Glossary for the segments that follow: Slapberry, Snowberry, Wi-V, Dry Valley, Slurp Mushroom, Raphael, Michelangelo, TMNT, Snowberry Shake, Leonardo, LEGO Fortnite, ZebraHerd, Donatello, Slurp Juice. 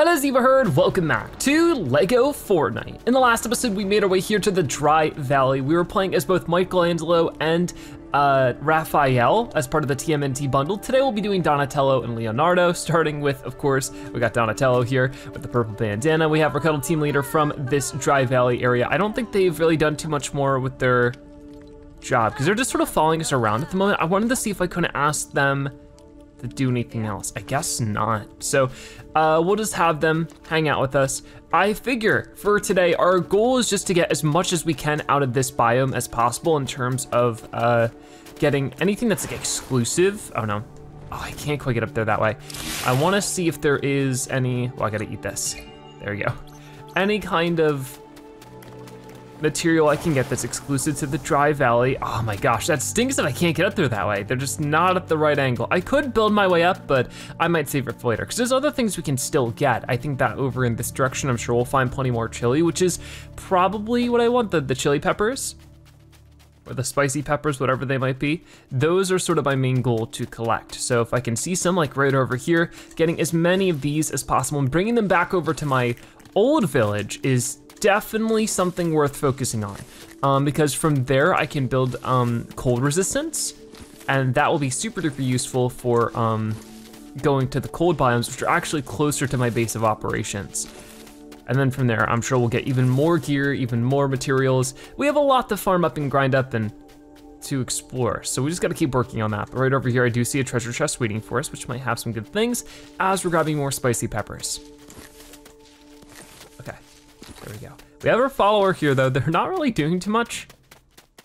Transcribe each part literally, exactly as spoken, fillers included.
Hello ZebraHerd, welcome back to LEGO Fortnite. In the last episode, we made our way here to the Dry Valley. We were playing as both Michelangelo and uh, Raphael as part of the T M N T bundle. Today we'll be doing Donatello and Leonardo, starting with, of course, we got Donatello here with the purple bandana. We have our cuddle team leader from this Dry Valley area. I don't think they've really done too much more with their job because they're just sort of following us around at the moment. I wanted to see if I couldn't ask them to do anything else. I guess not. So uh, we'll just have them hang out with us. I figure for today, our goal is just to get as much as we can out of this biome as possible in terms of uh, getting anything that's like exclusive. Oh no, oh, I can't quite get up there that way. I wanna see if there is any, well, I gotta eat this. There we go. Any kind of material I can get that's exclusive to the Dry Valley. Oh my gosh, that stinks that I can't get up there that way. They're just not at the right angle. I could build my way up, but I might save it for later because there's other things we can still get. I think that over in this direction, I'm sure we'll find plenty more chili, which is probably what I want, the, the chili peppers or the spicy peppers, whatever they might be. Those are sort of my main goal to collect. So if I can see some like right over here, getting as many of these as possible and bringing them back over to my old village is definitely something worth focusing on um, because from there I can build um, cold resistance, and that will be super duper useful for um, going to the cold biomes, which are actually closer to my base of operations. And then from there, I'm sure we'll get even more gear, even more materials. We have a lot to farm up and grind up and to explore, so we just gotta keep working on that. But right over here, I do see a treasure chest waiting for us, which might have some good things as we're grabbing more spicy peppers. There we go. We have our follower here though. They're not really doing too much.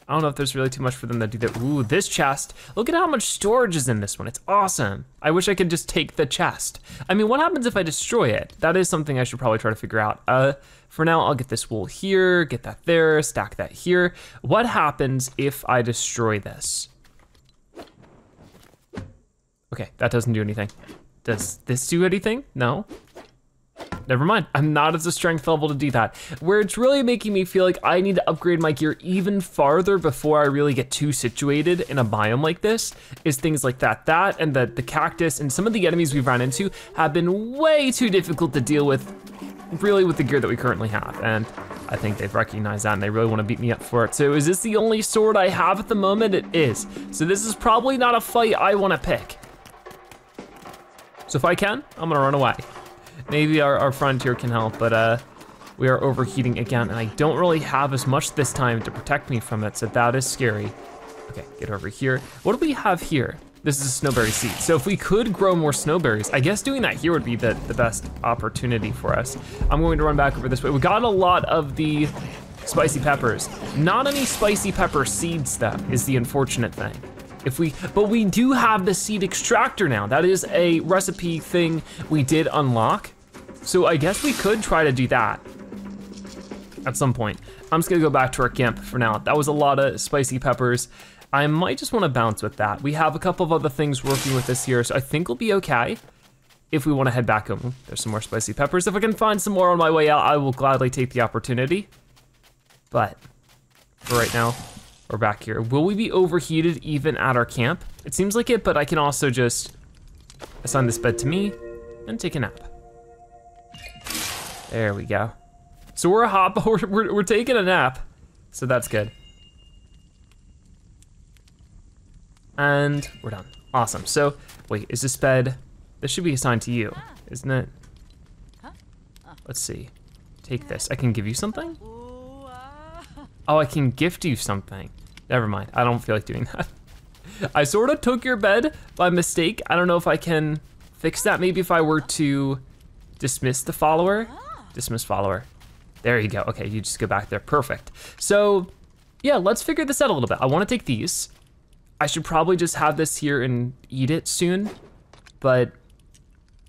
I don't know if there's really too much for them to do that. Ooh, this chest. Look at how much storage is in this one. It's awesome. I wish I could just take the chest. I mean, what happens if I destroy it? That is something I should probably try to figure out. Uh, for now, I'll get this wool here, get that there, stack that here. What happens if I destroy this? Okay, that doesn't do anything. Does this do anything? No. Never mind, I'm not at the strength level to do that. Where it's really making me feel like I need to upgrade my gear even farther before I really get too situated in a biome like this is things like that. That and the, the cactus and some of the enemies we've run into have been way too difficult to deal with really with the gear that we currently have. And I think they've recognized that and they really wanna beat me up for it. So is this the only sword I have at the moment? It is. So this is probably not a fight I wanna pick. So if I can, I'm gonna run away. Maybe our, our friend here can help, but uh, we are overheating again, and I don't really have as much this time to protect me from it, so that is scary. Okay, get over here. What do we have here? This is a snowberry seed, so if we could grow more snowberries, I guess doing that here would be the, the best opportunity for us. I'm going to run back over this way. We got a lot of the spicy peppers. Not any spicy pepper seeds, though, is the unfortunate thing. If we, but we do have the seed extractor now. That is a recipe thing we did unlock. So I guess we could try to do that at some point. I'm just gonna go back to our camp for now. That was a lot of spicy peppers. I might just wanna bounce with that. We have a couple of other things working with this here, so I think we'll be okay if we wanna head back home. There's some more spicy peppers. If I can find some more on my way out, I will gladly take the opportunity. But for right now, we're back here. Will we be overheated even at our camp? It seems like it, but I can also just assign this bed to me and take a nap. There we go. So we're a hop, we're, we're, we're taking a nap. So that's good. And we're done, awesome. So wait, is this bed, this should be assigned to you, isn't it? Let's see, take this. I can give you something? Oh, I can gift you something. Never mind, I don't feel like doing that. I sort of took your bed by mistake. I don't know if I can fix that. Maybe if I were to dismiss the follower. Dismiss follower. There you go, okay, you just go back there, perfect. So yeah, let's figure this out a little bit. I wanna take these. I should probably just have this here and eat it soon, but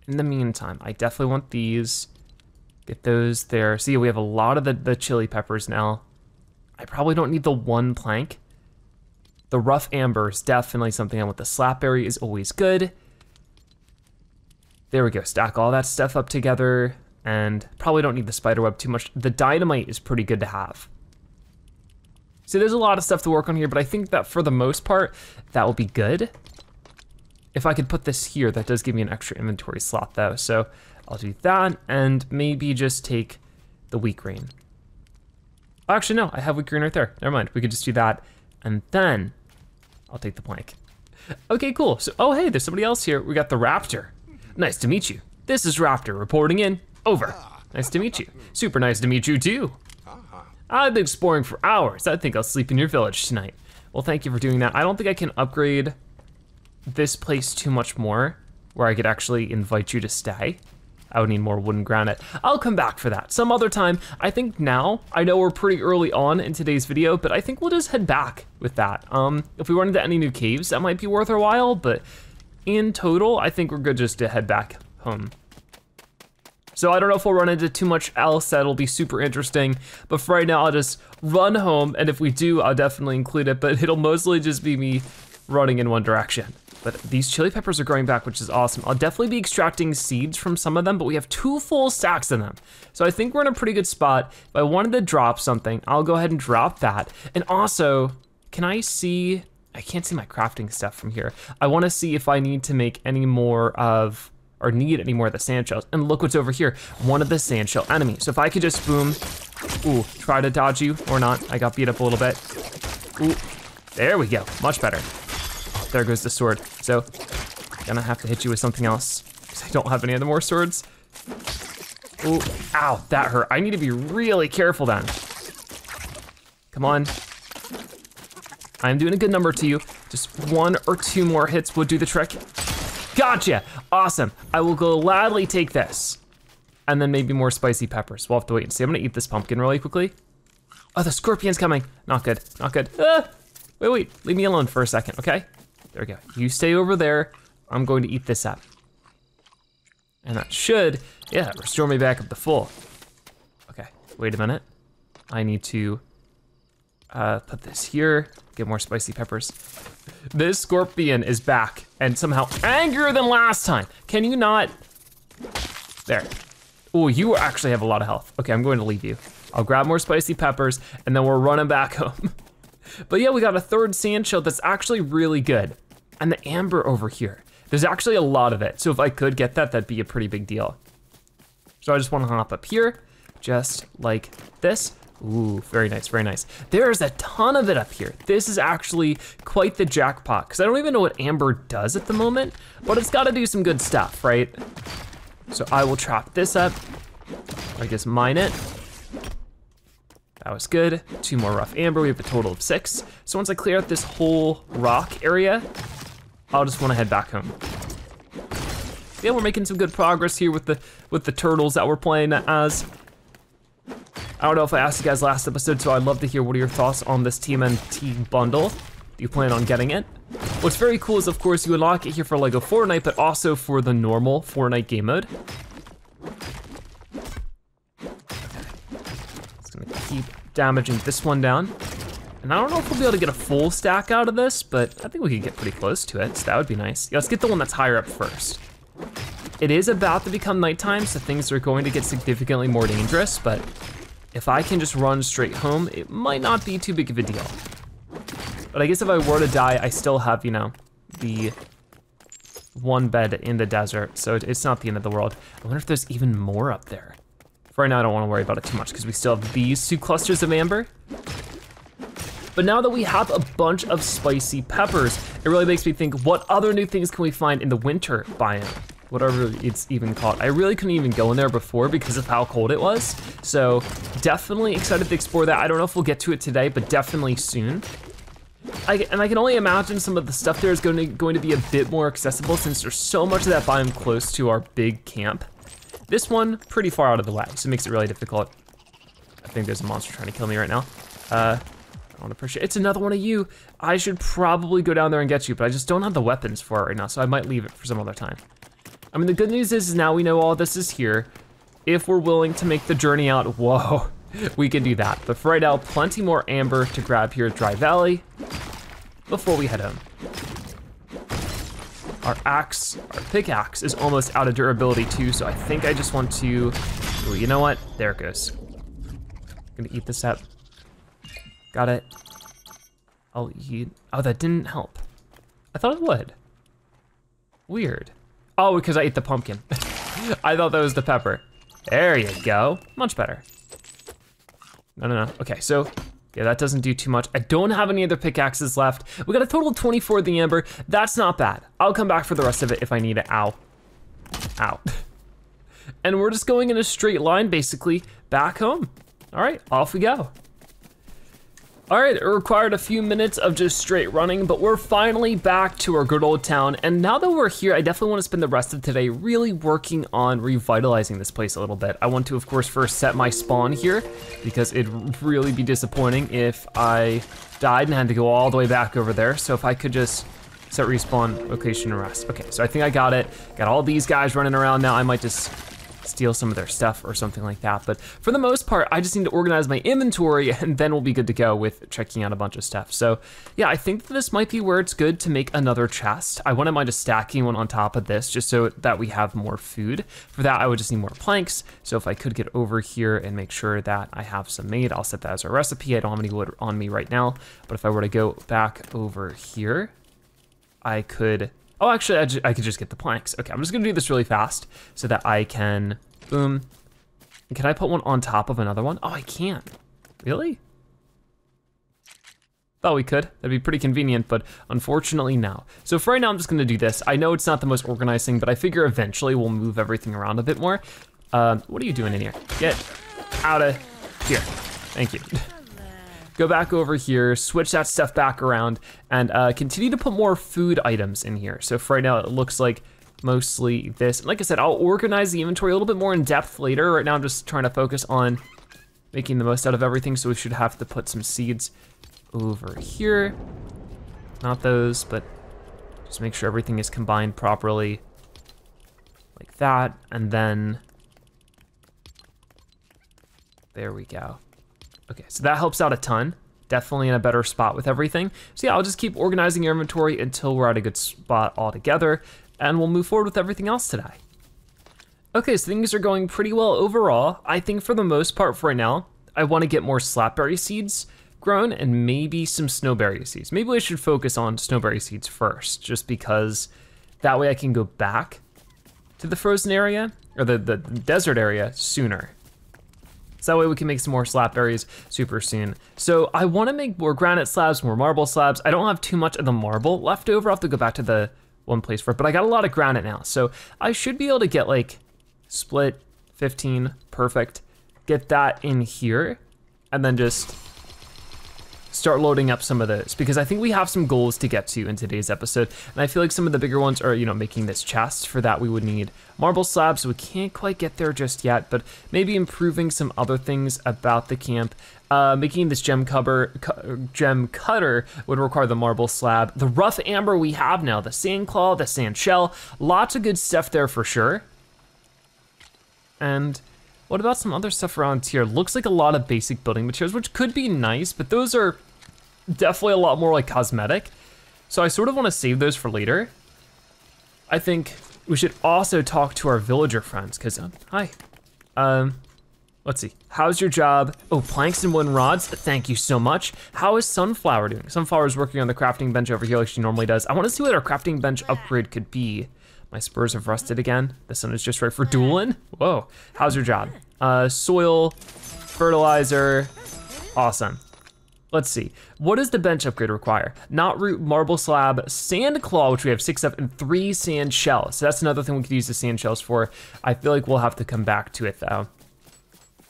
in the meantime, I definitely want these. Get those there. See, we have a lot of the, the chili peppers now. I probably don't need the one plank. The rough amber is definitely something I want. The slapberry is always good. There we go, stack all that stuff up together and probably don't need the spiderweb too much. The dynamite is pretty good to have. So there's a lot of stuff to work on here, but I think that for the most part, that will be good. If I could put this here, that does give me an extra inventory slot though. So I'll do that and maybe just take the wheat grain. Actually, no, I have wheat grain right there. Never mind, we could just do that and then I'll take the plank. Okay, cool. So, oh hey, there's somebody else here. We got the raptor. Nice to meet you. This is Raptor reporting in. Over. Nice to meet you. Super nice to meet you too. I've been exploring for hours. I think I'll sleep in your village tonight. Well, thank you for doing that. I don't think I can upgrade this place too much more where I could actually invite you to stay. I would need more wooden granite. I'll come back for that some other time. I think now, I know we're pretty early on in today's video, but I think we'll just head back with that. Um, if we run into any new caves, that might be worth our while, but in total, I think we're good just to head back home. So I don't know if we'll run into too much else that'll be super interesting, but for right now I'll just run home, and if we do, I'll definitely include it, but it'll mostly just be me running in one direction. But these chili peppers are growing back, which is awesome. I'll definitely be extracting seeds from some of them, but we have two full stacks of them. So I think we're in a pretty good spot. If I wanted to drop something, I'll go ahead and drop that. And also, can I see, I can't see my crafting stuff from here. I wanna see if I need to make any more of, or need any more of the sand shells. And look what's over here, one of the sand shell enemies. So if I could just boom, ooh, try to dodge you or not. I got beat up a little bit. Ooh, there we go, much better. There goes the sword. So, gonna have to hit you with something else because I don't have any other more swords. Ooh, ow, that hurt. I need to be really careful then. Come on. I'm doing a good number to you. Just one or two more hits would do the trick. Gotcha, awesome. I will gladly take this. And then maybe more spicy peppers. We'll have to wait and see. I'm gonna eat this pumpkin really quickly. Oh, the scorpion's coming. Not good, not good. Ah, wait, wait, leave me alone for a second, okay? There we go, you stay over there. I'm going to eat this up. And that should, yeah, restore me back up to full. Okay, wait a minute. I need to uh, put this here, get more spicy peppers. This scorpion is back and somehow angrier than last time. Can you not? There. Oh, you actually have a lot of health. Okay, I'm going to leave you. I'll grab more spicy peppers and then we're running back home. But yeah, we got a third sand shell that's actually really good. And the amber over here. There's actually a lot of it. So if I could get that, that'd be a pretty big deal. So I just wanna hop up here, just like this. Ooh, very nice, very nice. There's a ton of it up here. This is actually quite the jackpot, because I don't even know what amber does at the moment, but it's gotta do some good stuff, right? So I will chop this up, I guess mine it. That was good. Two more rough amber, we have a total of six. So once I clear out this whole rock area, I'll just wanna head back home. Yeah, we're making some good progress here with the with the turtles that we're playing as. I don't know if I asked you guys last episode, so I'd love to hear what are your thoughts on this T M N T bundle. Do you plan on getting it? What's very cool is, of course, you unlock it here for LEGO Fortnite, but also for the normal Fortnite game mode. It's gonna keep damaging this one down. And I don't know if we'll be able to get a full stack out of this, but I think we could get pretty close to it, so that would be nice. Yeah, let's get the one that's higher up first. It is about to become nighttime, so things are going to get significantly more dangerous, but if I can just run straight home, it might not be too big of a deal. But I guess if I were to die, I still have, you know, the one bed in the desert, so it's not the end of the world. I wonder if there's even more up there. For right now, I don't wanna worry about it too much because we still have these two clusters of amber. But now that we have a bunch of spicy peppers, it really makes me think, what other new things can we find in the winter biome? Whatever it's even called. I really couldn't even go in there before because of how cold it was. So definitely excited to explore that. I don't know if we'll get to it today, but definitely soon. I, and I can only imagine some of the stuff there is going to, going to be a bit more accessible since there's so much of that biome close to our big camp. This one, pretty far out of the way, so it makes it really difficult. I think there's a monster trying to kill me right now. Uh, I don't appreciate it. It's another one of you. I should probably go down there and get you, but I just don't have the weapons for it right now, so I might leave it for some other time. I mean, the good news is, is now we know all this is here. If we're willing to make the journey out, whoa, we can do that. But for right now, plenty more amber to grab here at Dry Valley before we head home. Our axe, our pickaxe is almost out of durability too, so I think I just want to, ooh, you know what? There it goes. I'm gonna eat this up. Got it. I'll eat, oh, that didn't help. I thought it would. Weird. Oh, because I ate the pumpkin. I thought that was the pepper. There you go, much better. No, no, no, okay, so yeah, that doesn't do too much. I don't have any other pickaxes left. We got a total of twenty-four of the amber. That's not bad. I'll come back for the rest of it if I need it. Ow, ow. And we're just going in a straight line, basically, back home. All right, off we go. All right, it required a few minutes of just straight running, but we're finally back to our good old town. And now that we're here, I definitely want to spend the rest of today really working on revitalizing this place a little bit. I want to, of course, first set my spawn here because it'd really be disappointing if I died and had to go all the way back over there. So if I could just set respawn, location, and rest. Okay, so I think I got it. Got all these guys running around now. I might just steal some of their stuff or something like that. But for the most part, I just need to organize my inventory and then we'll be good to go with checking out a bunch of stuff. So yeah, I think that this might be where it's good to make another chest. I wouldn't mind just stacking one on top of this just so that we have more food. For that, I would just need more planks. So if I could get over here and make sure that I have some made, I'll set that as a recipe. I don't have any wood on me right now, but if I were to go back over here, I could, oh, actually, I, I could just get the planks. Okay, I'm just gonna do this really fast so that I can, boom. Can I put one on top of another one? Oh, I can't, really? Thought we could, that'd be pretty convenient, but unfortunately no. So for right now, I'm just gonna do this. I know it's not the most organized thing, but I figure eventually we'll move everything around a bit more. Uh, what are you doing in here? Get out of here, thank you. Go back over here, switch that stuff back around, and uh, continue to put more food items in here. So for right now, it looks like mostly this. And like I said, I'll organize the inventory a little bit more in depth later. Right now, I'm just trying to focus on making the most out of everything, so we should have to put some seeds over here. Not those, but just make sure everything is combined properly, like that, and then, there we go. Okay, so that helps out a ton. Definitely in a better spot with everything. So yeah, I'll just keep organizing your inventory until we're at a good spot altogether, and we'll move forward with everything else today. Okay, so things are going pretty well overall. I think for the most part for right now, I wanna get more slapberry seeds grown and maybe some snowberry seeds. Maybe I should focus on snowberry seeds first, just because that way I can go back to the frozen area, or the, the desert area sooner. So that way we can make some more slapberries super soon. So I wanna make more granite slabs, more marble slabs. I don't have too much of the marble left over. I'll have to go back to the one place for it, but I got a lot of granite now. So I should be able to get like split fifteen, perfect. Get that in here and then just start loading up some of those because I think we have some goals to get to in today's episode. And I feel like some of the bigger ones are, you know, making this chest. For that, we would need marble slabs, so we can't quite get there just yet, but maybe improving some other things about the camp. Uh, making this gem, cover, cu gem cutter would require the marble slab. The rough amber we have now, the sand claw, the sand shell, lots of good stuff there for sure. And what about some other stuff around here? Looks like a lot of basic building materials, which could be nice, but those are definitely a lot more like cosmetic. So I sort of want to save those for later. I think we should also talk to our villager friends, because, um, hi. Um, let's see, how's your job? Oh, planks and wooden rods, thank you so much. How is Sunflower doing? Sunflower's working on the crafting bench over here like she normally does. I want to see what our crafting bench upgrade could be. My spurs have rusted again. The sun is just right for dueling. Whoa, how's your job? Uh, soil, fertilizer, awesome. Let's see, what does the bench upgrade require? Knot root, marble slab, sand claw, which we have six of, and three sand shells. So that's another thing we could use the sand shells for. I feel like we'll have to come back to it though.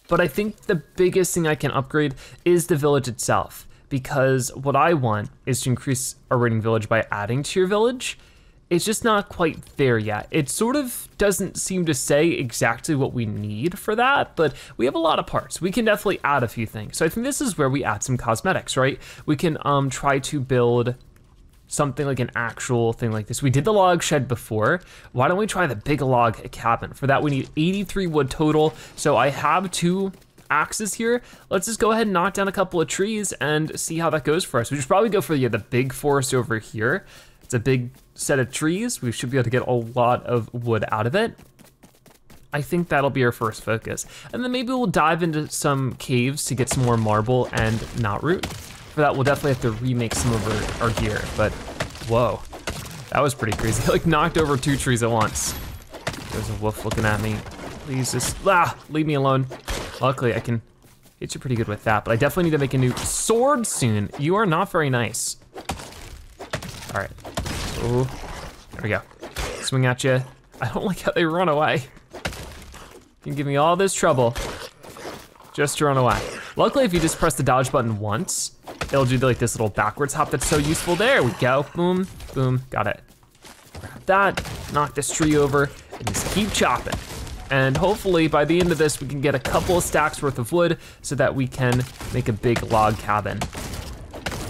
But I think the biggest thing I can upgrade is the village itself, because what I want is to increase our rating village by adding to your village. It's just not quite there yet. It sort of doesn't seem to say exactly what we need for that, but we have a lot of parts. We can definitely add a few things. So I think this is where we add some cosmetics, right? We can um, try to build something like an actual thing like this. We did the log shed before. Why don't we try the big log cabin? For that, we need eighty-three wood total. So I have two axes here. Let's just go ahead and knock down a couple of trees and see how that goes for us. We should probably go for yeah, the big forest over here. It's a big set of trees. We should be able to get a lot of wood out of it. I think that'll be our first focus. And then maybe we'll dive into some caves to get some more marble and knot root. For that, we'll definitely have to remake some of our, our gear, but whoa, that was pretty crazy. I like knocked over two trees at once. There's a wolf looking at me. Please just, ah, leave me alone. Luckily I can hit you pretty good with that, but I definitely need to make a new sword soon. You are not very nice. All right, oh, there we go. Swing at you. I don't like how they run away. You can give me all this trouble just to run away. Luckily, if you just press the dodge button once, it'll do like this little backwards hop that's so useful. There we go, boom, boom, got it. Grab that, knock this tree over, and just keep chopping. And hopefully by the end of this, we can get a couple of stacks worth of wood so that we can make a big log cabin.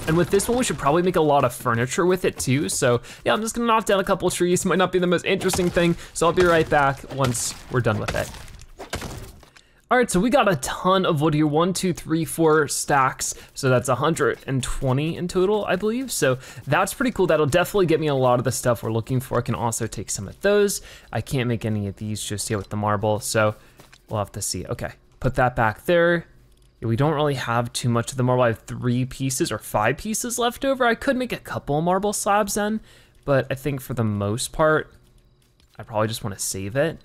And with this one, we should probably make a lot of furniture with it too. So yeah, I'm just gonna knock down a couple of trees. Might not be the most interesting thing. So I'll be right back once we're done with it. All right, so we got a ton of wood here. One, two, three, four stacks. So that's one hundred twenty in total, I believe. So that's pretty cool. That'll definitely get me a lot of the stuff we're looking for. I can also take some of those. I can't make any of these just yet with the marble. So we'll have to see. Okay, put that back there. We don't really have too much of the marble. I have three pieces or five pieces left over. I could make a couple marble slabs then, but I think for the most part, I probably just wanna save it.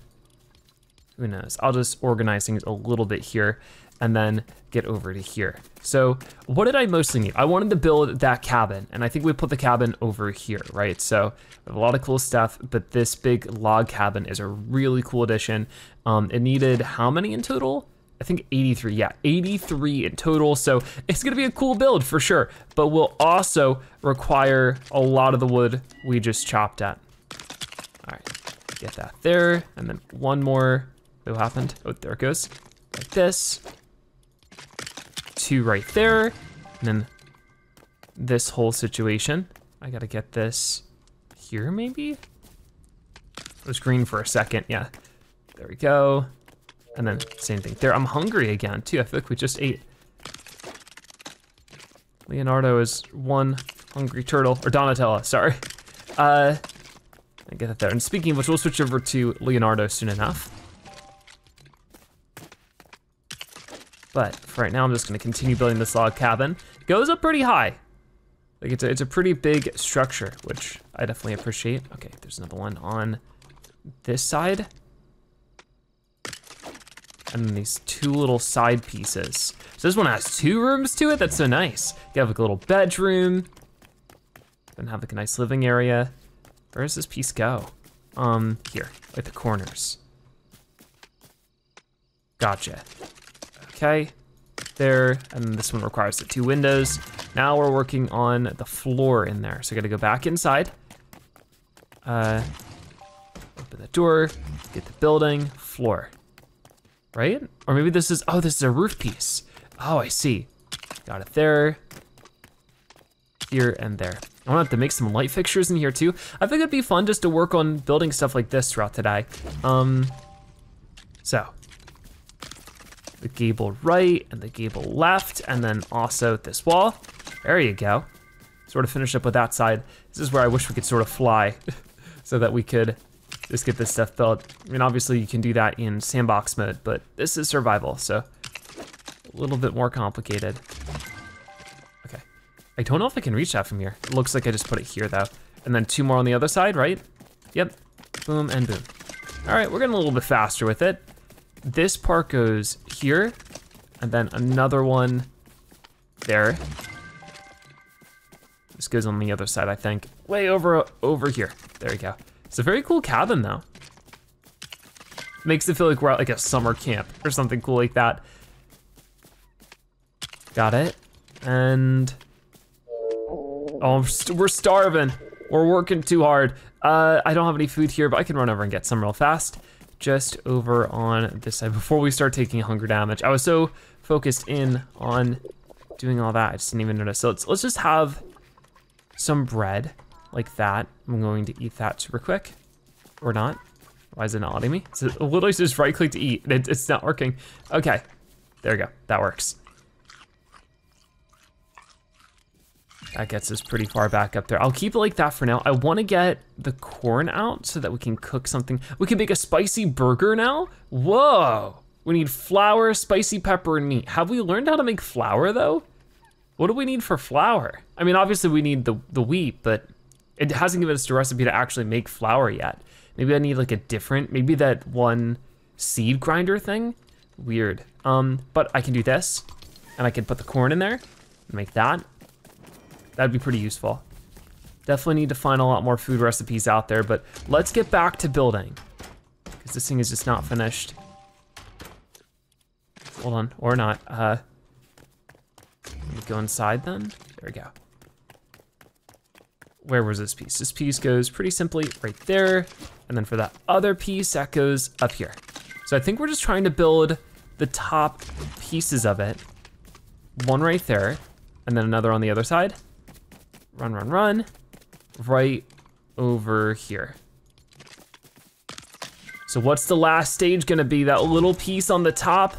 Who knows? I'll just organize things a little bit here and then get over to here. So what did I mostly need? I wanted to build that cabin, and I think we put the cabin over here, right? So a lot of cool stuff, but this big log cabin is a really cool addition. Um, it needed how many in total? I think eighty-three, yeah, eighty-three in total. So it's gonna be a cool build for sure, but we'll also require a lot of the wood we just chopped at. All right, get that there. And then one more, what happened? Oh, there it goes, like this. Two right there. And then this whole situation. I gotta get this here maybe? It was green for a second, yeah. There we go. And then same thing there. I'm hungry again too. I feel like we just ate. Leonardo is one hungry turtle, or Donatello, sorry. Uh, I get that there. And speaking of which, we'll switch over to Leonardo soon enough. But for right now, I'm just gonna continue building this log cabin. It goes up pretty high. Like it's a, it's a pretty big structure, which I definitely appreciate. Okay, there's another one on this side. And then these two little side pieces. So this one has two rooms to it, that's so nice. You have like a little bedroom, then have like a nice living area. Where does this piece go? Um, here, like the corners. Gotcha. Okay, there, and then this one requires the two windows. Now we're working on the floor in there. So I gotta go back inside. Uh, open the door, get the building, floor. Right? Or maybe this is, oh, this is a roof piece. Oh, I see. Got it there, here, and there. I'm gonna have to make some light fixtures in here too. I think it'd be fun just to work on building stuff like this throughout today. Um, so, the gable right and the gable left, and then also this wall. There you go. Sort of finish up with that side. This is where I wish we could sort of fly so that we could just get this stuff built. I mean, obviously you can do that in sandbox mode, but this is survival, so a little bit more complicated. Okay, I don't know if I can reach that from here. It looks like I just put it here though. And then two more on the other side, right? Yep, boom and boom. All right, we're getting a little bit faster with it. This part goes here, and then another one there. This goes on the other side, I think. Way over, over here, there we go. It's a very cool cabin though. Makes it feel like we're at like a summer camp or something cool like that. Got it. And, oh, we're starving. We're working too hard. Uh, I don't have any food here, but I can run over and get some real fast. Just over on this side before we start taking hunger damage. I was so focused in on doing all that, I just didn't even notice. So let's, let's just have some bread. Like that, I'm going to eat that super quick. Or not, why is it not letting me? It's literally just right click to eat, it, it's not working. Okay, there we go, that works. That gets us pretty far back up there. I'll keep it like that for now. I wanna get the corn out so that we can cook something. We can make a spicy burger now? Whoa, we need flour, spicy pepper, and meat. Have we learned how to make flour though? What do we need for flour? I mean, obviously we need the, the wheat, but it hasn't given us the recipe to actually make flour yet. Maybe I need like a different, maybe that one seed grinder thing? Weird. Um, but I can do this, and I can put the corn in there, make that. That'd be pretty useful. Definitely need to find a lot more food recipes out there, but let's get back to building, because this thing is just not finished. Hold on, or not. Uh, let me go inside then. There we go. Where was this piece? This piece goes pretty simply right there. And then for that other piece, that goes up here. So I think we're just trying to build the top pieces of it. One right there, and then another on the other side. Run, run, run. Right over here. So what's the last stage gonna be? That little piece on the top?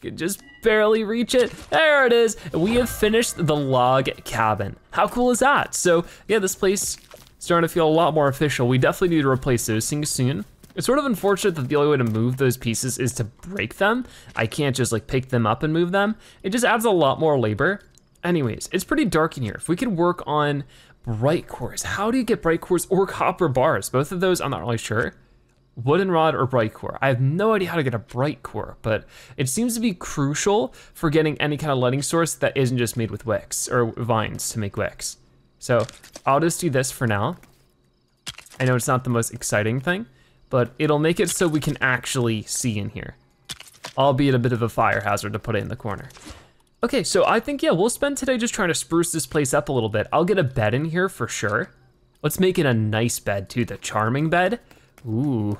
Could just barely reach it. There it is. We have finished the log cabin. How cool is that? So yeah, this place is starting to feel a lot more official. We definitely need to replace those things soon. It's sort of unfortunate that the only way to move those pieces is to break them. I can't just like pick them up and move them. It just adds a lot more labor. Anyways, it's pretty dark in here. If we could work on bright cores. How do you get bright cores or copper bars? Both of those, I'm not really sure. Wooden rod or bright core. I have no idea how to get a bright core, but it seems to be crucial for getting any kind of lighting source that isn't just made with wicks or vines to make wicks. So I'll just do this for now. I know it's not the most exciting thing, but it'll make it so we can actually see in here, albeit a bit of a fire hazard to put it in the corner. Okay, so I think, yeah, we'll spend today just trying to spruce this place up a little bit. I'll get a bed in here for sure. Let's make it a nice bed too, the charming bed. Ooh.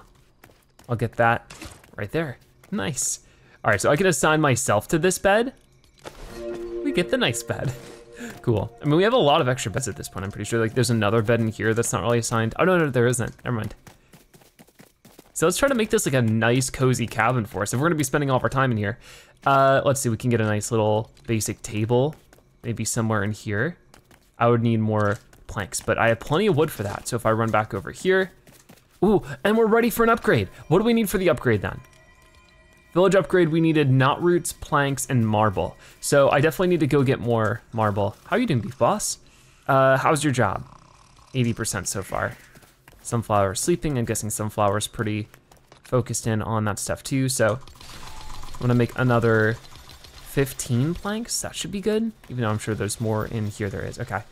I'll get that right there. Nice. All right, so I can assign myself to this bed. We get the nice bed. Cool. I mean, we have a lot of extra beds at this point, I'm pretty sure. Like, there's another bed in here that's not really assigned. Oh, no, no, there isn't. Never mind. So let's try to make this like a nice, cozy cabin for us. If we're gonna be spending all of our time in here, uh, let's see, we can get a nice little basic table, maybe somewhere in here. I would need more planks, but I have plenty of wood for that. So if I run back over here, ooh, and we're ready for an upgrade. What do we need for the upgrade then? Village upgrade, we needed knot roots, planks, and marble. So I definitely need to go get more marble. How are you doing, Beef Boss? Uh, how's your job? eighty percent so far. Sunflower sleeping, I'm guessing Sunflower's pretty focused in on that stuff too, so I'm gonna make another fifteen planks, that should be good, even though I'm sure there's more in here, there is, okay.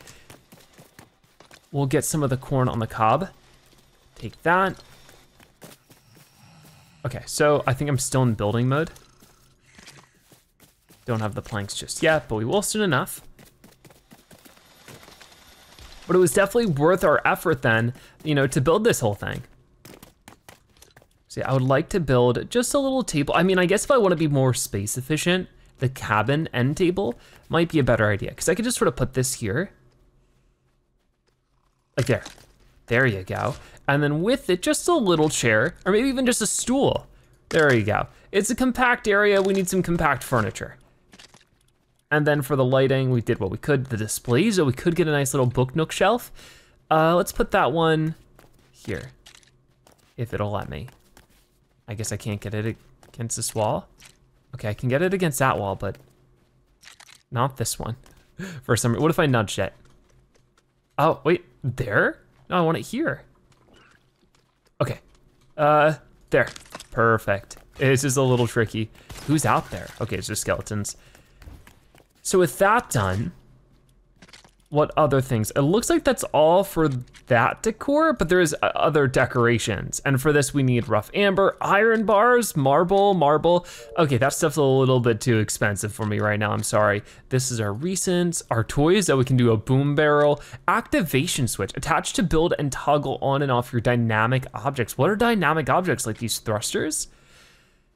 We'll get some of the corn on the cob. Take that. Okay, so I think I'm still in building mode. Don't have the planks just yet, but we will soon enough. But it was definitely worth our effort then, you know, to build this whole thing. See, I would like to build just a little table. I mean, I guess if I want to be more space efficient, the cabin end table might be a better idea, because I could just sort of put this here. Like there. There you go. And then with it, just a little chair, or maybe even just a stool. There you go. It's a compact area, we need some compact furniture. And then for the lighting, we did what we could. The displays, so we could get a nice little book nook shelf. Uh, let's put that one here, if it'll let me. I guess I can't get it against this wall. Okay, I can get it against that wall, but not this one. For some reason, what if I nudged it? Oh, wait, there? No, I want it here. Okay, uh, there, perfect. It's just a little tricky. Who's out there? Okay, it's just skeletons. So with that done, what other things? It looks like that's all for that decor, but there is other decorations. And for this, we need rough amber, iron bars, marble, marble. Okay, that stuff's a little bit too expensive for me right now, I'm sorry. This is our recents, our toys that we can do a boom barrel. Activation switch, attached to build and toggle on and off your dynamic objects. What are dynamic objects, like these thrusters?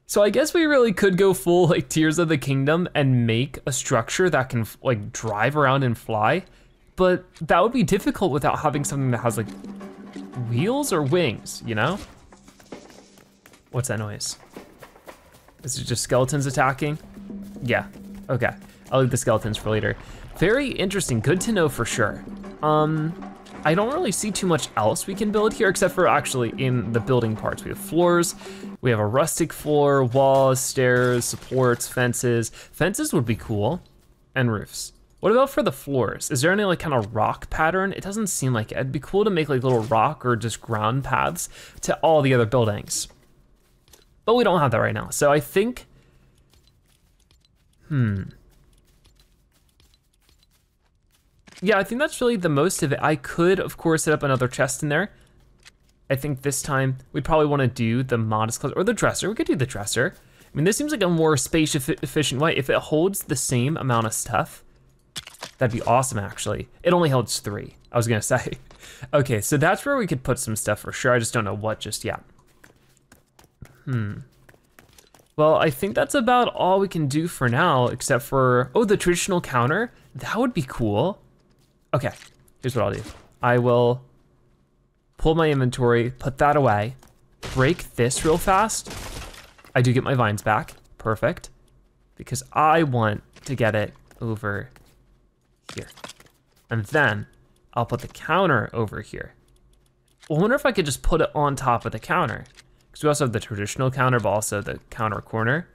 So I guess we really could go full like Tears of the Kingdom and make a structure that can like drive around and fly, but that would be difficult without having something that has like wheels or wings, you know? What's that noise? Is it just skeletons attacking? Yeah, okay. I'll leave the skeletons for later. Very interesting, good to know for sure. Um. I don't really see too much else we can build here except for actually in the building parts. We have floors, we have a rustic floor, walls, stairs, supports, fences. Fences would be cool, and roofs. What about for the floors? Is there any like kind of rock pattern? It doesn't seem like it. It'd be cool to make like little rock or just ground paths to all the other buildings. But we don't have that right now. So I think, hmm. Yeah, I think that's really the most of it. I could, of course, set up another chest in there. I think this time we probably want to do the modest closet or the dresser. We could do the dresser. I mean, this seems like a more space efficient way. If it holds the same amount of stuff, that'd be awesome, actually. It only holds three, I was gonna say. Okay, so that's where we could put some stuff for sure. I just don't know what just yet. Hmm. Well, I think that's about all we can do for now, except for, oh, the traditional counter. That would be cool. Okay, here's what I'll do. I will pull my inventory, put that away, break this real fast. I do get my vines back, perfect, because I want to get it over here. And then I'll put the counter over here. I wonder if I could just put it on top of the counter, because we also have the traditional counter, but also the counter corner.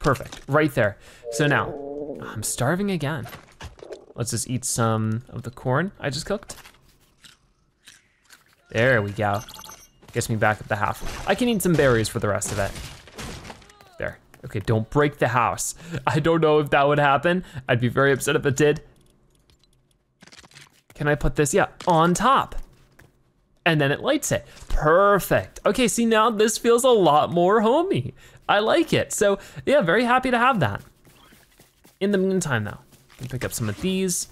Perfect, right there. So now, I'm starving again. Let's just eat some of the corn I just cooked. There we go. Gets me back at the half. I can eat some berries for the rest of it. There, okay, don't break the house. I don't know if that would happen. I'd be very upset if it did. Can I put this, yeah, on top? And then it lights it, perfect. Okay, see now this feels a lot more homey. I like it, so yeah, very happy to have that. In the meantime though, I can pick up some of these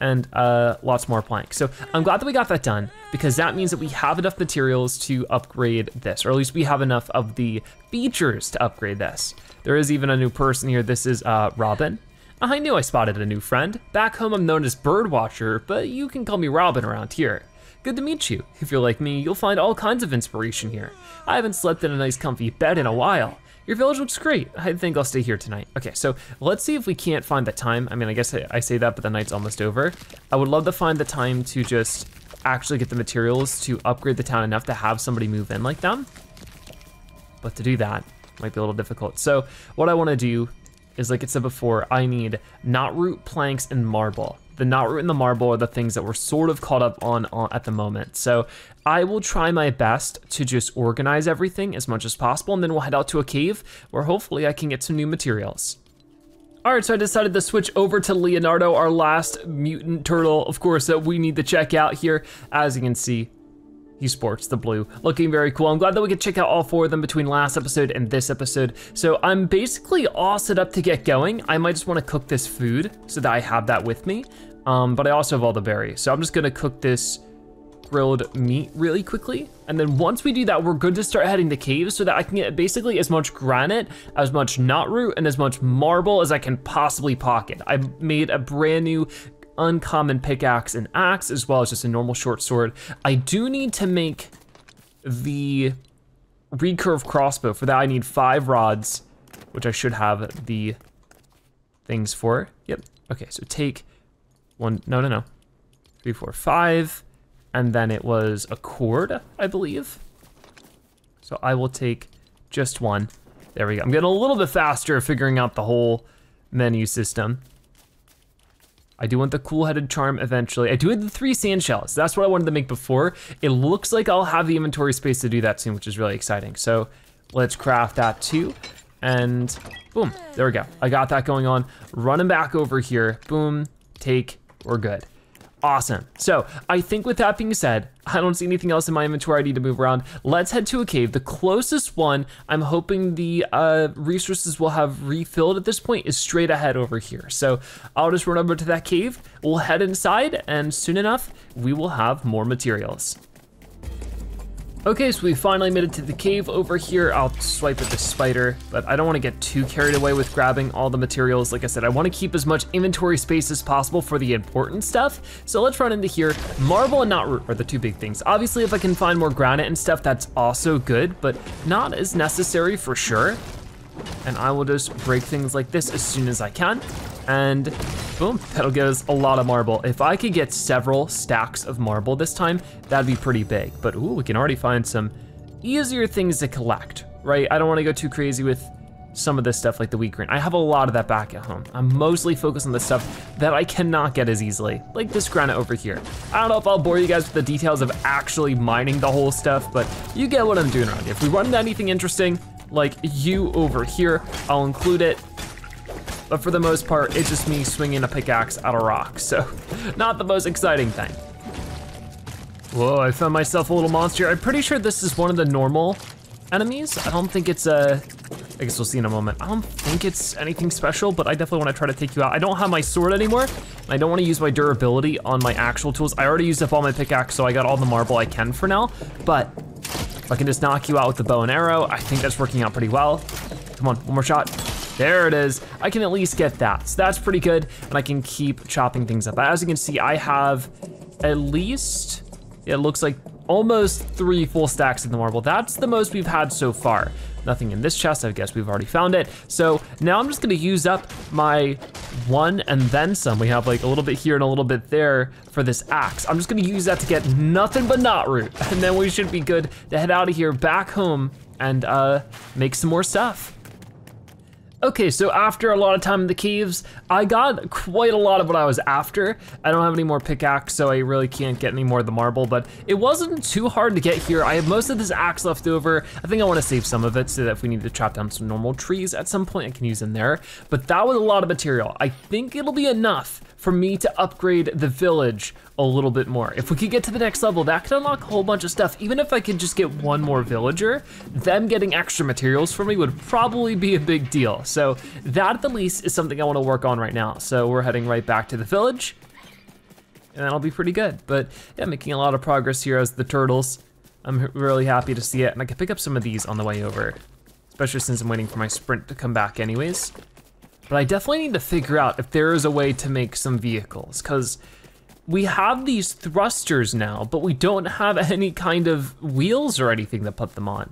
and uh, lots more planks. So I'm glad that we got that done because that means that we have enough materials to upgrade this, or at least we have enough of the features to upgrade this. There is even a new person here. This is uh, Robin. I knew I spotted a new friend. Back home I'm known as Birdwatcher, but you can call me Robin around here. Good to meet you. If you're like me, you'll find all kinds of inspiration here. I haven't slept in a nice comfy bed in a while. Your village looks great. I think I'll stay here tonight. Okay, so let's see if we can't find the time. I mean, I guess I, I say that, but the night's almost over. I would love to find the time to just actually get the materials to upgrade the town enough to have somebody move in like them. But to do that might be a little difficult. So what I wanna do is, like it said before, I need knot root, planks, and marble. The knot root and the marble are the things that we're sort of caught up on, on at the moment. So I will try my best to just organize everything as much as possible, and then we'll head out to a cave where hopefully I can get some new materials. All right, so I decided to switch over to Leonardo, our last mutant turtle, of course, that we need to check out here. As you can see, he sports the blue, looking very cool. I'm glad that we could check out all four of them between last episode and this episode. So I'm basically all set up to get going. I might just wanna cook this food so that I have that with me, um, but I also have all the berries. So I'm just gonna cook this grilled meat really quickly. And then once we do that, we're good to start heading to caves so that I can get basically as much granite, as much knot root, and as much marble as I can possibly pocket. I've made a brand new uncommon pickaxe and axe, as well as just a normal short sword. I do need to make the recurve crossbow. For that, I need five rods, which I should have the things for. Yep, okay, so take one, no, no, no. Three, four, five, and then it was a cord, I believe. So I will take just one. There we go. I'm getting a little bit faster figuring out the whole menu system. I do want the cool-headed charm eventually. I do have the three sand shells. That's what I wanted to make before. It looks like I'll have the inventory space to do that soon, which is really exciting. So let's craft that too. And boom, there we go. I got that going on. Running back over here. Boom, take, we're good. Awesome. So I think with that being said, I don't see anything else in my inventory I need to move around. Let's head to a cave. The closest one, I'm hoping the uh, resources will have refilled at this point, is straight ahead over here. So I'll just run over to that cave. We'll head inside, and soon enough, we will have more materials. Okay, so we finally made it to the cave over here. I'll swipe at the spider, but I don't wanna get too carried away with grabbing all the materials. Like I said, I wanna keep as much inventory space as possible for the important stuff. So let's run into here. Marble and knot root are the two big things. Obviously, if I can find more granite and stuff, that's also good, but not as necessary for sure. And I will just break things like this as soon as I can. And boom, that'll give us a lot of marble. If I could get several stacks of marble this time, that'd be pretty big. But ooh, we can already find some easier things to collect, right? I don't wanna go too crazy with some of this stuff like the wheat grain. I have a lot of that back at home. I'm mostly focused on the stuff that I cannot get as easily, like this granite over here. I don't know if I'll bore you guys with the details of actually mining the whole stuff, but you get what I'm doing around here. If we run into anything interesting, like you over here, I'll include it. But for the most part, it's just me swinging a pickaxe at a rock, so not the most exciting thing. Whoa, I found myself a little monster. I'm pretty sure this is one of the normal enemies. I don't think it's a, I guess we'll see in a moment. I don't think it's anything special, but I definitely wanna try to take you out. I don't have my sword anymore, and I don't wanna use my durability on my actual tools. I already used up all my pickaxe, so I got all the marble I can for now, but if I can just knock you out with the bow and arrow, I think that's working out pretty well. Come on, one more shot. There it is. I can at least get that. So that's pretty good, and I can keep chopping things up. As you can see, I have at least, it looks like almost three full stacks of the marble. That's the most we've had so far. Nothing in this chest, I guess we've already found it. So now I'm just gonna use up my one and then some. We have like a little bit here and a little bit there for this axe. I'm just gonna use that to get nothing but knot root, and then we should be good to head out of here back home and uh, make some more stuff. Okay, so after a lot of time in the caves, I got quite a lot of what I was after. I don't have any more pickaxe, so I really can't get any more of the marble, but it wasn't too hard to get here. I have most of this axe left over. I think I wanna save some of it so that if we need to chop down some normal trees at some point, I can use them there. But that was a lot of material. I think it'll be enough for me to upgrade the village a little bit more. If we could get to the next level, that could unlock a whole bunch of stuff. Even if I could just get one more villager, them getting extra materials for me would probably be a big deal. So that at the least is something I wanna work on right now. So we're heading right back to the village, and that'll be pretty good. But yeah, making a lot of progress here as the turtles. I'm really happy to see it, and I can pick up some of these on the way over, especially since I'm waiting for my sprint to come back anyways. But I definitely need to figure out if there is a way to make some vehicles, because we have these thrusters now, but we don't have any kind of wheels or anything to put them on.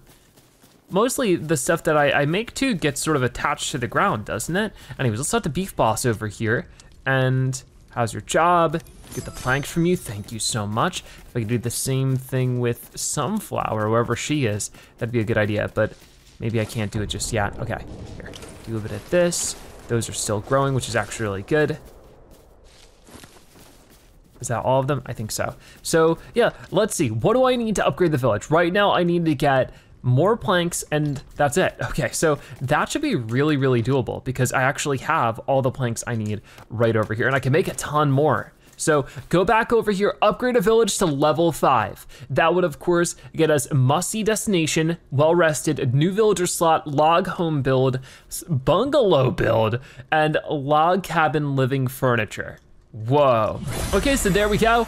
Mostly the stuff that I, I make too gets sort of attached to the ground, doesn't it? Anyways, let's start the beef boss over here. And how's your job? Get the planks from you, thank you so much. If I could do the same thing with Sunflower, wherever she is, that'd be a good idea, but maybe I can't do it just yet. Okay, here, do a bit of this. Those are still growing, which is actually really good. Is that all of them? I think so. So yeah, let's see. What do I need to upgrade the village? Right now I need to get more planks, and that's it. Okay, so that should be really, really doable because I actually have all the planks I need right over here, and I can make a ton more. So go back over here, upgrade a village to level five. That would of course get us musty destination, well-rested, a new villager slot, log home build, bungalow build, and log cabin living furniture. Whoa. Okay, so there we go.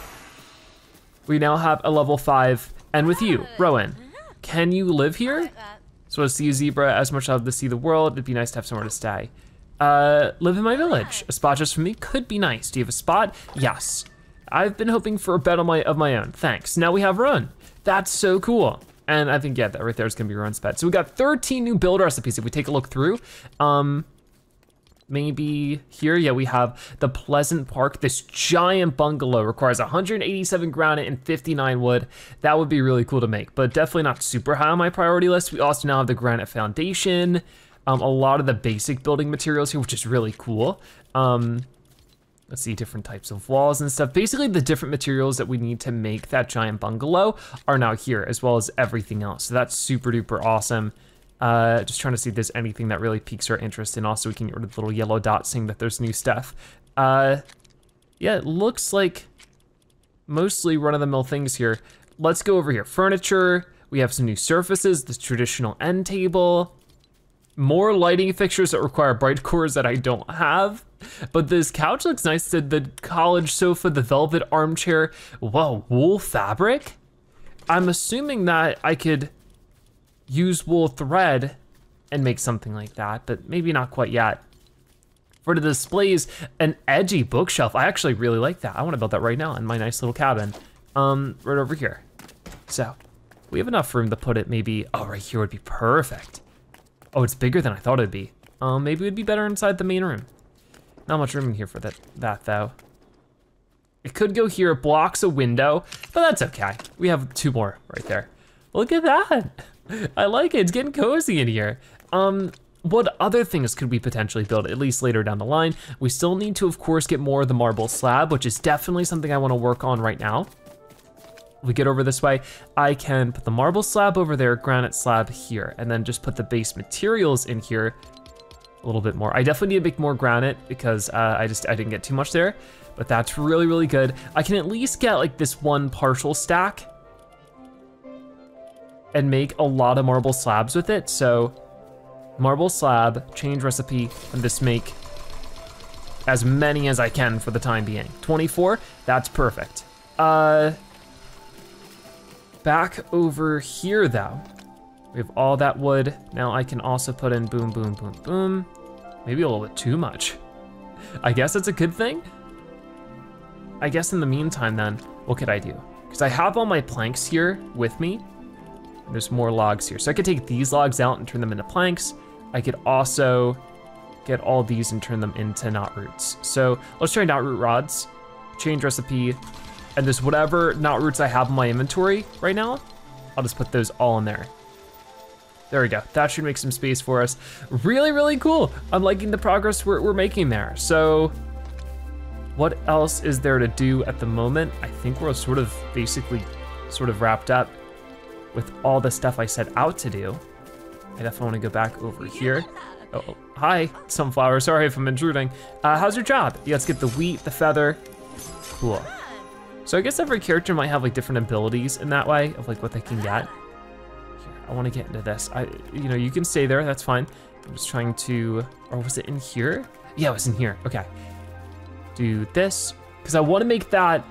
We now have a level five, and with you, Rowan, can you live here? So I see you, Zebra, as much as I love to see the world, it'd be nice to have somewhere to stay. Uh, live in my village. A spot just for me could be nice. Do you have a spot? Yes. I've been hoping for a bed on my, of my own. Thanks. Now we have Rowan. That's so cool. And I think, yeah, that right there is gonna be Rowan's bed. So we got thirteen new build recipes if we take a look through. Um, maybe here, yeah, we have the Pleasant Park. This giant bungalow requires one hundred eighty-seven granite and fifty-nine wood. That would be really cool to make, but definitely not super high on my priority list. We also now have the granite foundation. Um, a lot of the basic building materials here, which is really cool. Um, let's see, different types of walls and stuff. Basically the different materials that we need to make that giant bungalow are now here, as well as everything else. So that's super duper awesome. Uh, just trying to see if there's anything that really piques our interest, and also we can get rid of the little yellow dots saying that there's new stuff. Uh, yeah, it looks like mostly run-of-the-mill things here. Let's go over here, furniture. We have some new surfaces, this traditional end table. More lighting fixtures that require bright cores that I don't have. But this couch looks nice, the, the college sofa, the velvet armchair. Whoa, wool fabric? I'm assuming that I could use wool thread and make something like that, but maybe not quite yet. For the displays, an edgy bookshelf. I actually really like that. I wanna build that right now in my nice little cabin. Um, right over here. So, we have enough room to put it maybe, oh, right here would be perfect. Oh, it's bigger than I thought it'd be. Um, maybe it'd be better inside the main room. Not much room in here for that, that though. It could go here, it blocks a window, but that's okay. We have two more right there. Look at that. I like it, it's getting cozy in here. Um, what other things could we potentially build, at least later down the line? We still need to, of course, get more of the marble slab, which is definitely something I want to work on right now. We get over this way, I can put the marble slab over there, granite slab here, and then just put the base materials in here a little bit more. I definitely need to make more granite because uh, I just, I didn't get too much there, but that's really, really good. I can at least get like this one partial stack and make a lot of marble slabs with it. So marble slab, change recipe, and just make as many as I can for the time being. twenty-four, that's perfect. Uh, Back over here though, we have all that wood. Now I can also put in boom, boom, boom, boom. Maybe a little bit too much. I guess that's a good thing. I guess in the meantime then, what could I do? Because I have all my planks here with me. There's more logs here. So I could take these logs out and turn them into planks. I could also get all these and turn them into knot roots. So let's try knot root rods, change recipe, and just whatever knot roots I have in my inventory right now, I'll just put those all in there. There we go, that should make some space for us. Really, really cool. I'm liking the progress we're, we're making there. So what else is there to do at the moment? I think we're sort of basically sort of wrapped up with all the stuff I set out to do. I definitely wanna go back over here. Oh, hi, sunflower, sorry if I'm intruding. Uh, how's your job? Yeah, let's get the wheat, the feather, cool. So I guess every character might have like different abilities in that way of like what they can get. Here, I want to get into this. I, you know, you can stay there, that's fine. I'm just trying to, or was it in here? Yeah, it was in here, okay. Do this, because I want to make that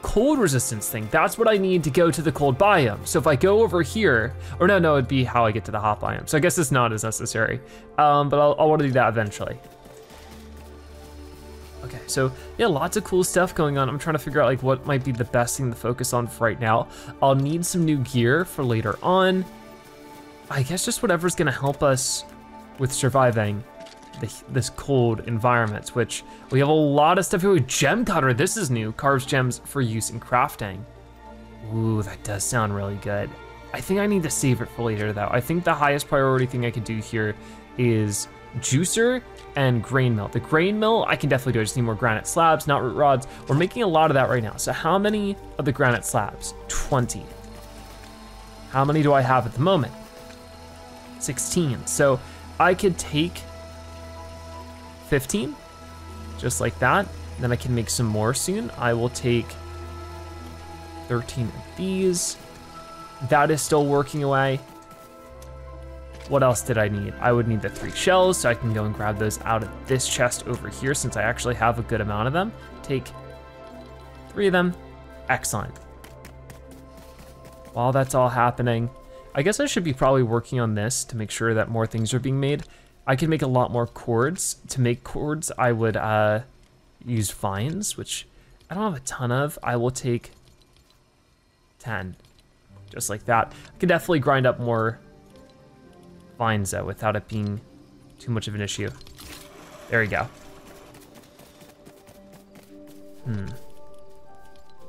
cold resistance thing. That's what I need to go to the cold biome. So if I go over here, or no, no, it'd be how I get to the hot biome. So I guess it's not as necessary, um, but I'll, I'll want to do that eventually. Okay, so yeah, lots of cool stuff going on. I'm trying to figure out like what might be the best thing to focus on for right now. I'll need some new gear for later on. I guess just whatever's gonna help us with surviving the, this cold environment, which we have a lot of stuff here. With gem cutter, this is new. Carves gems for use in crafting. Ooh, that does sound really good. I think I need to save it for later though. I think the highest priority thing I could do here is juicer and grain mill. The grain mill, I can definitely do. I just need more granite slabs, not root rods. We're making a lot of that right now. So how many of the granite slabs? twenty. How many do I have at the moment? sixteen. So I could take fifteen, just like that. And then I can make some more soon. I will take thirteen of these. That is still working away. What else did I need? I would need the three shells, so I can go and grab those out of this chest over here since I actually have a good amount of them. Take three of them, excellent. While that's all happening, I guess I should be probably working on this to make sure that more things are being made. I can make a lot more cords. To make cords, I would uh, use vines, which I don't have a ton of. I will take ten, just like that. I can definitely grind up more vines though, without it being too much of an issue. There we go. Hmm.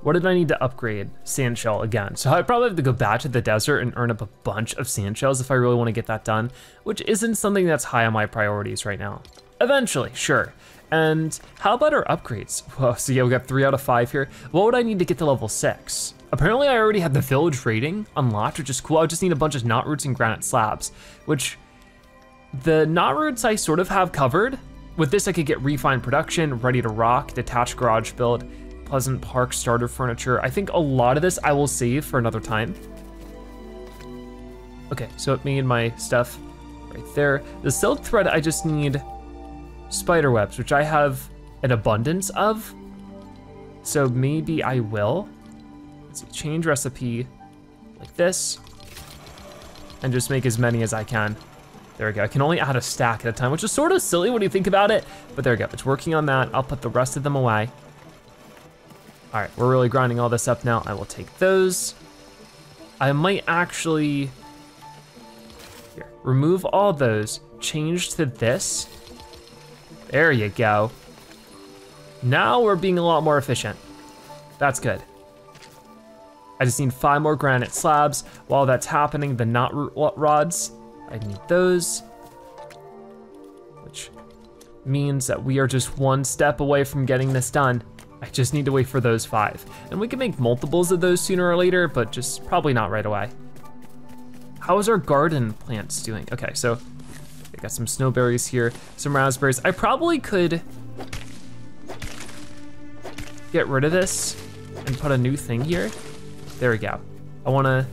What did I need to upgrade? Sand shell again. So I probably have to go back to the desert and earn up a bunch of sand shells if I really wanna get that done, which isn't something that's high on my priorities right now. Eventually, sure. And how about our upgrades? Whoa, so yeah, we got three out of five here. What would I need to get to level six? Apparently I already had the village rating unlocked, which is cool. I just need a bunch of knot roots and granite slabs, which the knot roots I sort of have covered. With this I could get refined production, ready to rock, detached garage build, Pleasant Park starter furniture. I think a lot of this I will save for another time. Okay, so it made my stuff right there. The silk thread, I just need spider webs, which I have an abundance of. So maybe I will. Change recipe like this and just make as many as I can. There we go, I can only add a stack at a time, which is sort of silly when you think about it, but there we go, it's working on that. I'll put the rest of them away. All right, we're really grinding all this up now. I will take those. I might actually, here, remove all those, change to this. There you go. Now we're being a lot more efficient. That's good. I just need five more granite slabs. While that's happening, the knot root rods, I need those. means that we are just one step away from getting this done. I just need to wait for those five. And we can make multiples of those sooner or later, but just probably not right away. How is our garden plants doing? Okay, so I got some snowberries here, some raspberries. I probably could get rid of this and put a new thing here. There we go. I wanna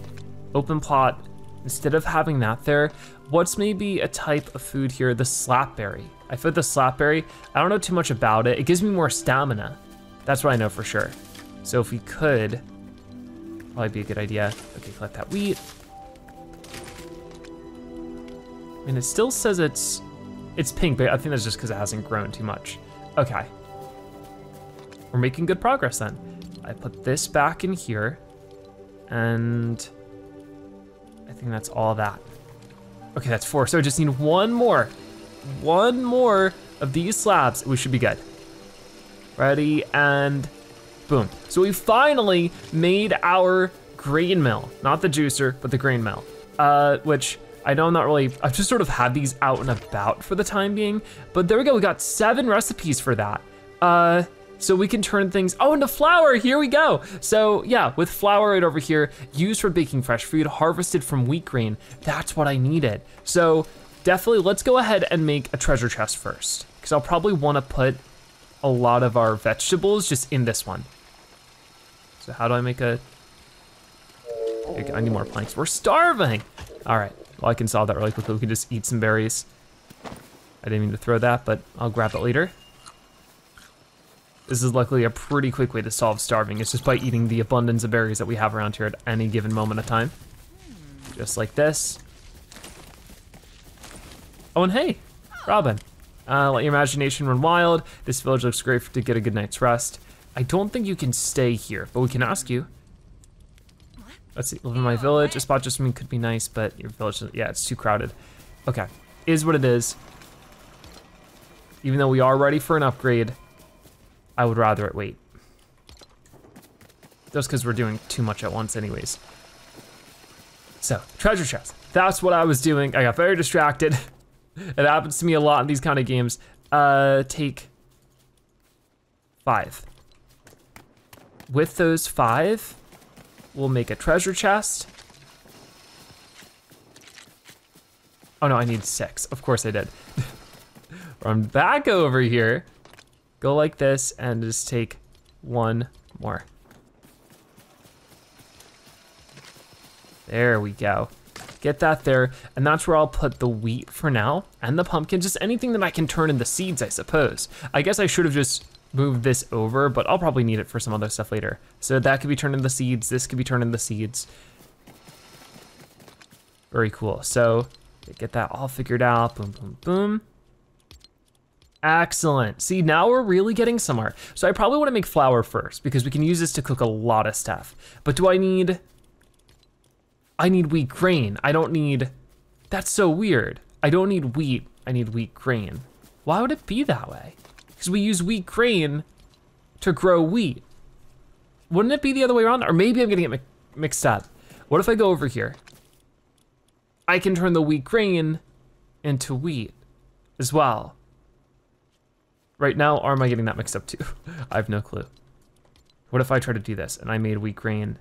open plot. Instead of having that there, what's maybe a type of food here? The slapberry. I fed the slapberry. I don't know too much about it. It gives me more stamina. That's what I know for sure. So if we could, probably be a good idea. Okay, collect that wheat. And it still says it's it's pink, but I think that's just because it hasn't grown too much. Okay. We're making good progress then. I put this back in here, and I think that's all that. Okay, that's four, so I just need one more. One more of these slabs, we should be good. Ready, and boom. So we finally made our grain mill, not the juicer, but the grain mill, uh, which I know I'm not really, I've just sort of had these out and about for the time being, but there we go, we got seven recipes for that. Uh, So we can turn things, oh, into flour, here we go. So yeah, with flour right over here, used for baking fresh food, harvested from wheat grain, that's what I needed. So definitely let's go ahead and make a treasure chest first, because I'll probably wanna put a lot of our vegetables just in this one. So how do I make a, I need more planks, we're starving. All right, well I can solve that really quickly, we can just eat some berries. I didn't mean to throw that, but I'll grab it later. This is luckily a pretty quick way to solve starving. It's just by eating the abundance of berries that we have around here at any given moment of time. Just like this. Oh, and hey, Robin. Uh, let your imagination run wild. This village looks great to get a good night's rest. I don't think you can stay here, but we can ask you. Let's see, live in my village. A spot just for me could be nice, but your village, yeah, it's too crowded. Okay, is what it is. Even though we are ready for an upgrade, I would rather it wait. Just because we're doing too much at once anyways. So, treasure chest. That's what I was doing. I got very distracted. It happens to me a lot in these kind of games. Uh, take five. With those five, we'll make a treasure chest. Oh no, I need six. Of course I did. Run back over here. Go like this and just take one more. There we go. Get that there, and that's where I'll put the wheat for now, and the pumpkin, just anything that I can turn into seeds, I suppose. I guess I should have just moved this over, but I'll probably need it for some other stuff later. So that could be turned into seeds, this could be turned into seeds. Very cool, so get that all figured out, boom, boom, boom. Excellent, see now we're really getting somewhere. So I probably wanna make flour first because we can use this to cook a lot of stuff. But do I need, I need wheat grain. I don't need, that's so weird. I don't need wheat, I need wheat grain. Why would it be that way? Because we use wheat grain to grow wheat. Wouldn't it be the other way around? Or maybe I'm gonna get mixed up. What if I go over here? I can turn the wheat grain into wheat as well. Right now, or am I getting that mixed up too? I have no clue. What if I try to do this and I made wheat grain?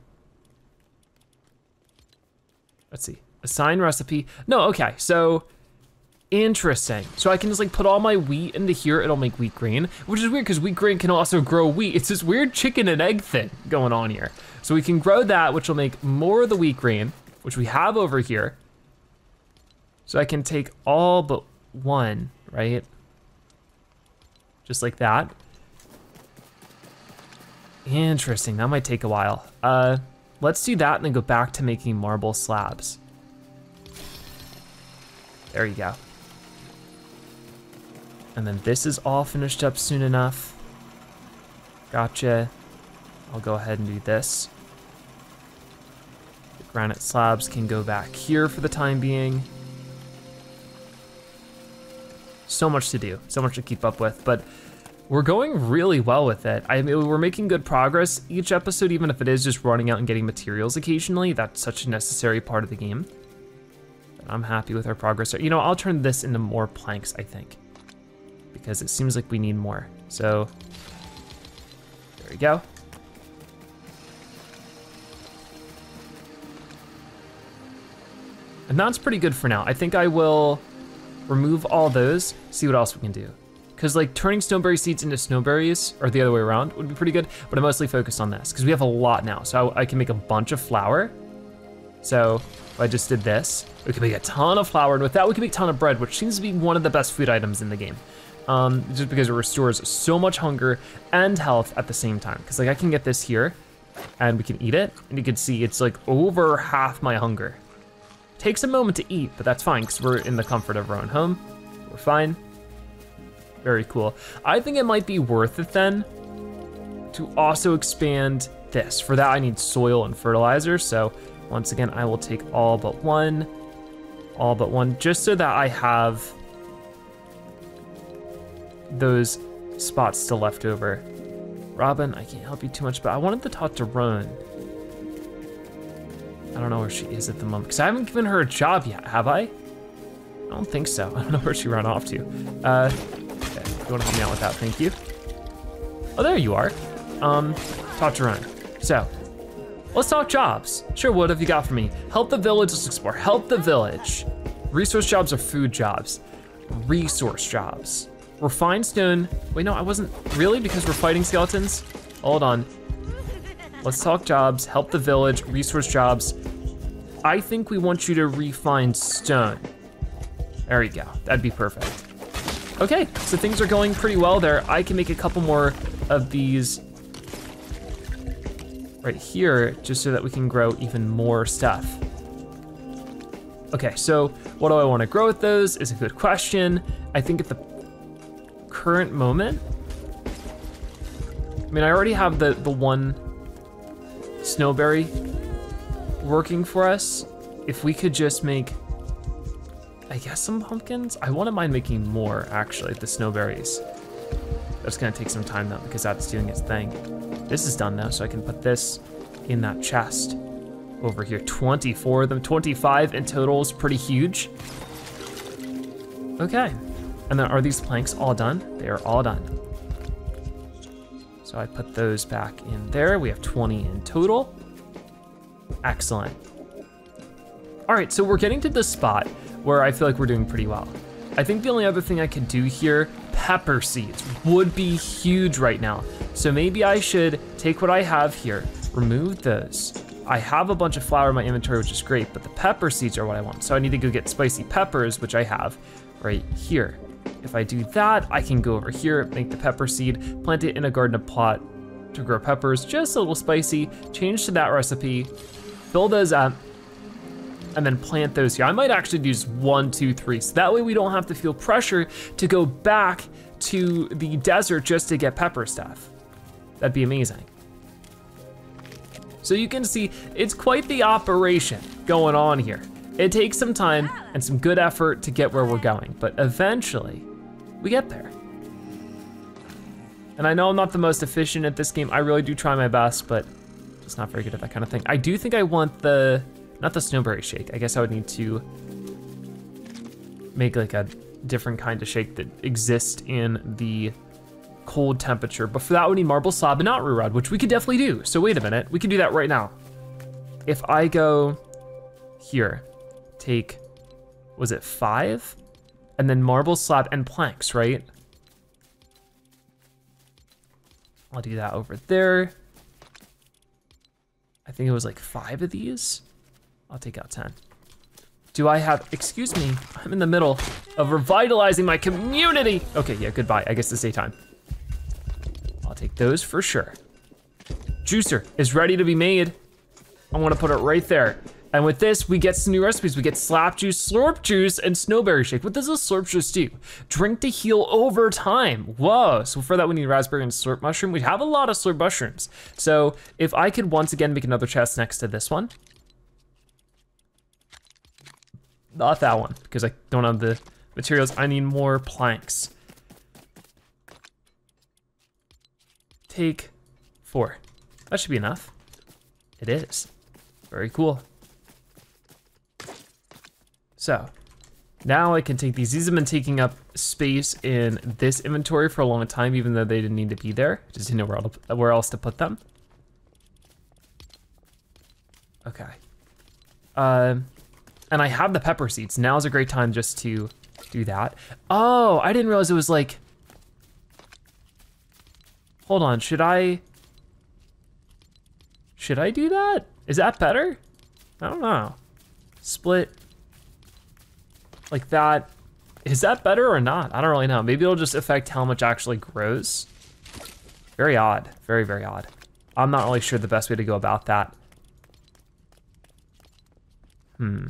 Let's see, assign recipe. No, okay, so interesting. So I can just like put all my wheat into here, it'll make wheat grain, which is weird because wheat grain can also grow wheat. It's this weird chicken and egg thing going on here. So we can grow that, which will make more of the wheat grain, which we have over here. So I can take all but one, right? Just like that. Interesting, that might take a while. Uh, let's do that and then go back to making marble slabs. There you go. And then this is all finished up soon enough. Gotcha. I'll go ahead and do this. The granite slabs can go back here for the time being. So much to do, so much to keep up with, but we're going really well with it. I mean, we're making good progress each episode, even if it is just running out and getting materials occasionally. That's such a necessary part of the game. But I'm happy with our progress. You know, I'll turn this into more planks, I think. because it seems like we need more. So there we go. And that's pretty good for now. I think I will remove all those, see what else we can do. Cause like turning snowberry seeds into snowberries or the other way around would be pretty good, but I'm mostly focused on this cause we have a lot now. So I, I can make a bunch of flour. So if I just did this, we could make a ton of flour, and with that we could make a ton of bread, which seems to be one of the best food items in the game. Um, just because it restores so much hunger and health at the same time. Cause like I can get this here and we can eat it, and you can see it's like over half my hunger. Takes a moment to eat, but that's fine because we're in the comfort of our own home. We're fine. Very cool. I think it might be worth it then to also expand this. For that, I need soil and fertilizer. So once again, I will take all but one, all but one, just so that I have those spots still left over. Robin, I can't help you too much, but I wanted to talk to Roan. I don't know where she is at the moment, because I haven't given her a job yet, have I? I don't think so. I don't know where she ran off to. Uh, okay, if you wanna help me out with that, thank you. Oh, there you are. Um, talk to Ryan. So, let's talk jobs. Sure, what have you got for me? Help the village, let's explore. Help the village. Resource jobs are food jobs. Resource jobs. Refine stone, wait, no, I wasn't, really? Because we're fighting skeletons? Hold on. Let's talk jobs, help the village, resource jobs. I think we want you to refine stone. There we go, that'd be perfect. Okay, so things are going pretty well there. I can make a couple more of these right here, just so that we can grow even more stuff. Okay, so what do I wanna grow with those is a good question. I think at the current moment, I mean, I already have the, the one Snowberry working for us. If we could just make, I guess, some pumpkins. I wouldn't mind making more, actually, the snowberries. That's gonna take some time though, because that's doing its thing. This is done now, so I can put this in that chest over here. twenty-four of them, twenty-five in total is pretty huge. Okay, and then are these planks all done? They are all done. So I put those back in there. We have twenty in total. Excellent. All right, so we're getting to the spot where I feel like we're doing pretty well. I think the only other thing I could do here, pepper seeds would be huge right now. So maybe I should take what I have here, remove those. I have a bunch of flour in my inventory, which is great, but the pepper seeds are what I want. So I need to go get spicy peppers, which I have right here. If I do that, I can go over here, make the pepper seed, plant it in a garden pot to grow peppers, just a little spicy, change to that recipe, fill those up, and then plant those here. I might actually do just one, two, three, so that way we don't have to feel pressure to go back to the desert just to get pepper stuff. That'd be amazing. So you can see, it's quite the operation going on here. It takes some time and some good effort to get where we're going, but eventually, we get there. And I know I'm not the most efficient at this game. I really do try my best, but it's not very good at that kind of thing. I do think I want the, not the Snowberry Shake. I guess I would need to make like a different kind of shake that exists in the cold temperature. But for that, we need marble slab and not root rod, which we could definitely do. So wait a minute, we can do that right now. If I go here, take, was it five? And then marble slab and planks, right? I'll do that over there. I think it was like five of these. I'll take out ten. Do I have, excuse me, I'm in the middle of revitalizing my community. Okay, yeah, goodbye, I guess it's daytime. I'll take those for sure. Juicer is ready to be made. I wanna put it right there. And with this, we get some new recipes. We get Slurp Juice, Slurp Juice, and Snowberry Shake. What does a Slurp Juice do? Drink to heal over time. Whoa, so for that we need raspberry and Slurp Mushroom. We have a lot of Slurp Mushrooms. So if I could once again make another chest next to this one. Not that one, because I don't have the materials. I need more planks. Take four. That should be enough. It is. Very cool. So, Now I can take these. These have been taking up space in this inventory for a long time, even though they didn't need to be there. Just didn't know where else to put them. Okay. Uh, and I have the pepper seeds. Now's a great time just to do that. Oh, I didn't realize it was like... Hold on, should I... Should I do that? Is that better? I don't know. Split... Like that, is that better or not? I don't really know. Maybe it'll just affect how much actually grows. Very odd, very, very odd. I'm not really sure the best way to go about that. Hmm.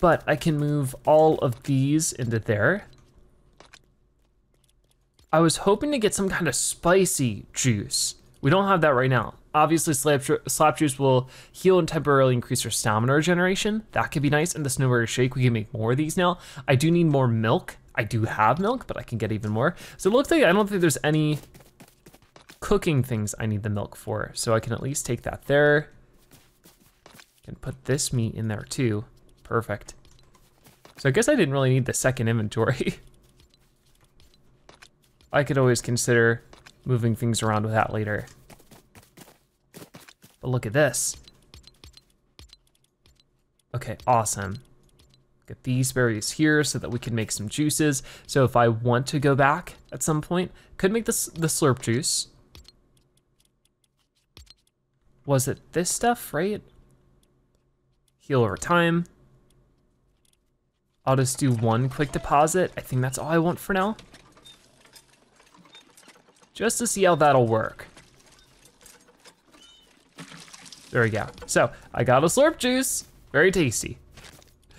But I can move all of these into there. I was hoping to get some kind of spicy juice. We don't have that right now. Obviously, Slurp Juice will heal and temporarily increase your stamina regeneration. That could be nice. And the Snowberry Shake, we can make more of these now. I do need more milk. I do have milk, but I can get even more. So it looks like I don't think there's any cooking things I need the milk for. So I can at least take that there and put this meat in there too. Perfect. So I guess I didn't really need the second inventory. I could always consider moving things around with that later. But look at this. Okay, awesome. Get these berries here so that we can make some juices. So if I want to go back at some point, could make this the slurp juice. Was it this stuff, right? Heal over time. I'll just do one quick deposit. I think that's all I want for now. Just to see how that'll work. There we go. So I got a slurp juice, very tasty.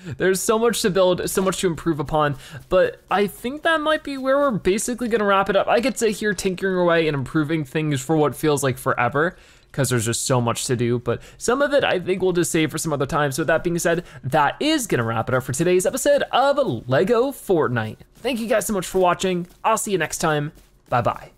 There's so much to build, so much to improve upon, but I think that might be where we're basically gonna wrap it up. I could sit here tinkering away and improving things for what feels like forever, because there's just so much to do, but some of it I think we'll just save for some other time. So that being said, that is gonna wrap it up for today's episode of LEGO Fortnite. Thank you guys so much for watching. I'll see you next time. Bye-bye.